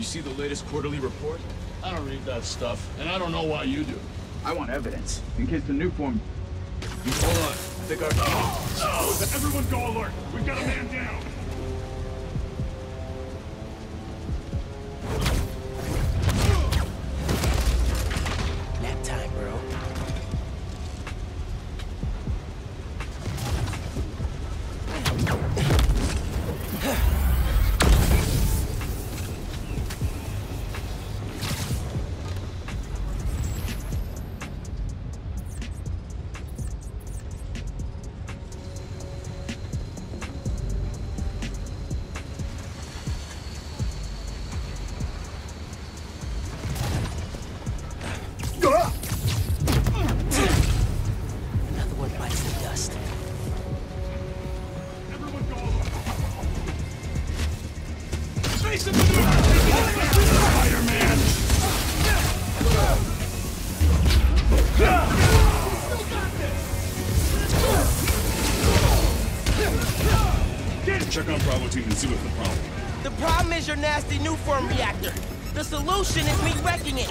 You see the latest quarterly report? I don't read that stuff, and I don't know why you do. I want evidence, in case the new form... Hold on, I think our... Oh, no! Everyone go alert! We've got a man down! Check on Bravo Team and see what's the problem. The problem is your nasty new form reactor. The solution is me wrecking it.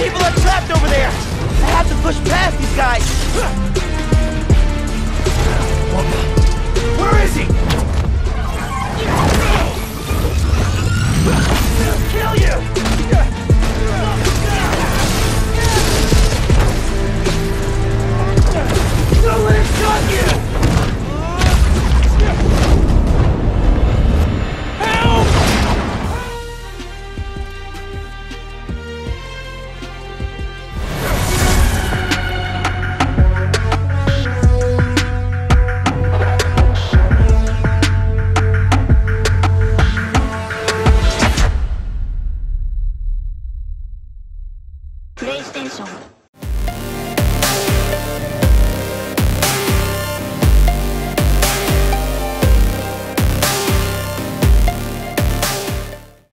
People are trapped over there! I have to push past these guys!